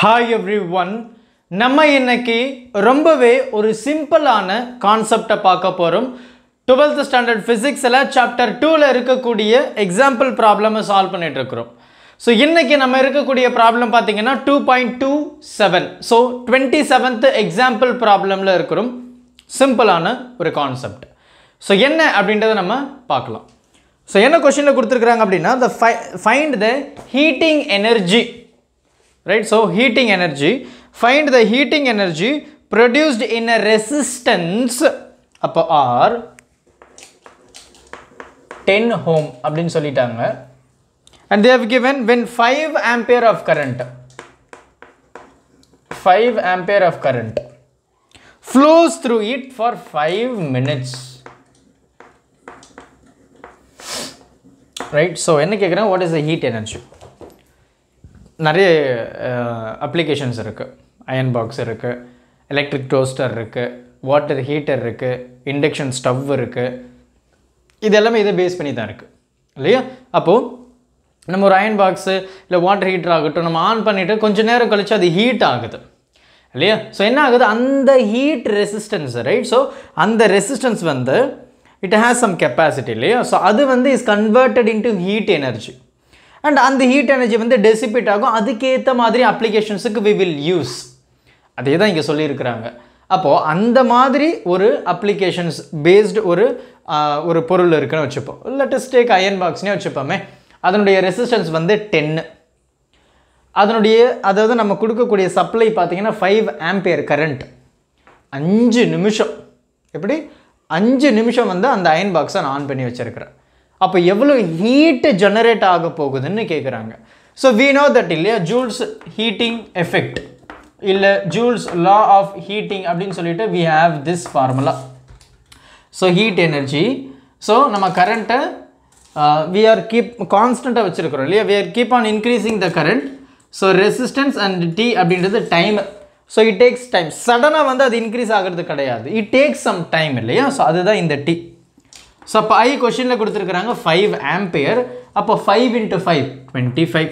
Hi every one, நம்ம இன்னைக்கு ரொம்பவே ஒரு சிம்பிளான கான்செப்டை பார்க்க போகிறோம். 12th ஸ்டாண்டர்ட் ஃபிசிக்ஸில் சாப்டர் 2வில் இருக்கக்கூடிய எக்ஸாம்பிள் ப்ராப்ளமை சால்வ் பண்ணிகிட்ருக்குறோம். ஸோ இன்றைக்கி நம்ம இருக்கக்கூடிய ப்ராப்ளம் பார்த்திங்கன்னா 2.27. ஸோ 27th எக்ஸாம்பிள் ப்ராப்ளமில் இருக்கிறோம். சிம்பிளான ஒரு கான்செப்ட். ஸோ என்ன அப்படின்றத நம்ம பார்க்கலாம். ஸோ என்ன கொஷினில் கொடுத்துருக்குறாங்க அப்படின்னா, the find the heating energy, right? So heating energy, find the heating energy produced in a resistance அப்போ R 10 ohm அப்படின்னு சொல்லிட்டாங்க. And they have given when 5 ampere of current 5 ampere of current flows through it for 5 minutes, right? So என்ன கேக்குறாங்க, what is the heat energy? நிறைய applications இருக்குது. Iron box இருக்குது, electric toaster இருக்குது, water heater இருக்குது, induction stove இருக்குது. இது எல்லாமே இதை பேஸ் பண்ணி தான் இருக்குது இல்லையா? அப்போது நம்ம ஒரு அயன் பாக்ஸு இல்லை வாட்டர் ஹீட்டர் ஆகட்டும், நம்ம ஆன் பண்ணிவிட்டு கொஞ்சம் நேரம் கழித்து அது ஹீட் ஆகுது இல்லையா? ஸோ என்ன ஆகுது, அந்த ஹீட் ரெசிஸ்டன்ஸ், ரைட்? ஸோ அந்த ரெசிஸ்டன்ஸ் வந்து இட் ஹேஸ் சம் கெப்பாசிட்டி இல்லையா? ஸோ அது வந்து is converted into heat energy. And அந்த ஹீட் எனர்ஜி வந்து டெசிபேட் ஆகும். அதுக்கேற்ற மாதிரி அப்ளிகேஷன்ஸுக்கு வி வில் யூஸ். அதே தான் இங்கே சொல்லியிருக்கிறாங்க. அப்போது அந்த மாதிரி ஒரு அப்ளிகேஷன்ஸ் பேஸ்டு ஒரு பொருள் இருக்குன்னு வச்சுப்போம். லெட்டஸ்ட் டேக் அயன் பாக்ஸ்னே வச்சுப்போமே. அதனுடைய ரெசிஸ்டன்ஸ் வந்து 10. அதனுடைய அதாவது நம்ம கொடுக்கக்கூடிய சப்ளை பார்த்திங்கன்னா 5 ஆம்பியர் கரண்ட். 5 நிமிஷம், எப்படி 5 நிமிஷம் வந்து அந்த அயன் பாக்ஸை நான் ஆன் பண்ணி வச்சுருக்கிறேன். அப்போ எவ்வளோ ஹீட்டு ஜெனரேட் ஆக போகுதுன்னு கேட்குறாங்க. ஸோ வி நோ தட் இல்லையா, ஜூல்ஸ் ஹீட்டிங் எஃபெக்ட் இல்லை ஜூல்ஸ் லா ஆஃப் ஹீட்டிங் அப்படின்னு சொல்லிட்டு we have this formula. So heat energy, so நம்ம கரண்ட்டை வி ஆர் கீப் கான்ஸ்டண்ட்டாக வச்சுருக்கிறோம் இல்லையா? We are keep on increasing the current. So resistance and T அப்படின்றது time. So it takes time. சடனாக வந்து அது இன்க்ரீஸ் ஆகிறது கிடையாது. இட் டேக்ஸ் சம் டைம் இல்லையா? ஸோ அதுதான் இந்த டி. ஸோ அப்போ ஐ கொஷினில் கொடுத்துருக்குறாங்க 5 ஆம்பியர். அப்போ 5 × 5 25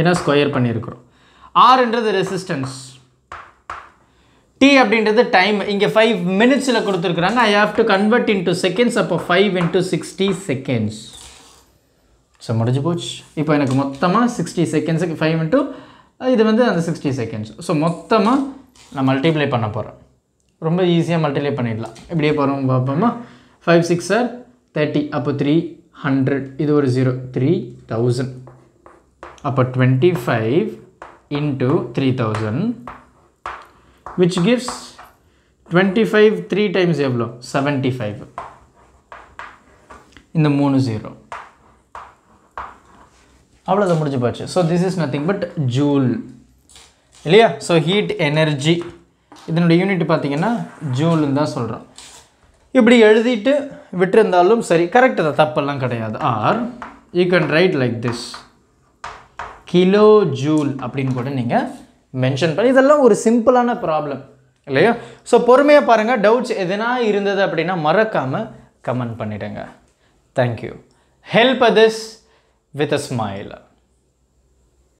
ஏன்னா ஸ்கொயர் பண்ணியிருக்கிறோம். ஆர்ன்றது ரெசிஸ்டன்ஸ், டி அப்படின்றது டைம். இங்கே 5 மினிட்ஸில் கொடுத்துருக்குறாங்க. I have to convert into seconds. அப்போ 5 × 60 செகண்ட்ஸ். ஸோ முடிஞ்சு போச்சு. இப்போ எனக்கு மொத்தமாக 60 செகண்ட்ஸுக்கு 5 × இது வந்து அந்த 60 செகண்ட்ஸ். ஸோ மொத்தமாக நான் மல்டிப்ளை பண்ண போகிறேன். ரொம்ப ஈஸியாக மல்டிப்ளை பண்ணிடலாம். இப்படியே போகிறோம் பார்ப்போமா. 5 × 6 = 30. அப்போ 300. இது ஒரு 0, 3000. அப்போ 25 × 3000 which gives 25. 3 times எவ்வளோ? 75. இந்த 3 0. அவ்வளோதான், முடிஞ்சு போச்சு. So this is nothing but joule இல்லையா? ஸோ ஹீட் எனர்ஜி இதனுடைய யூனிட் பார்த்தீங்கன்னா ஜூல்னு தான் சொல்கிறோம். இப்படி எழுதிட்டு விட்டுருந்தாலும் சரி, கரெக்ட் தான், தப்பெல்லாம் கிடையாது. R you can write like this, kilo joule அப்படின்னு கூட நீங்கள் மென்ஷன் பண்ணி. இதெல்லாம் ஒரு சிம்பிளான ப்ராப்ளம் இல்லையா? ஸோ பொறுமையாக பாருங்கள். டவுட்ஸ் எதுனா இருந்தது அப்படின்னா மறக்காமல் கமெண்ட் பண்ணிடுங்க. Thank you. Help this with a smile.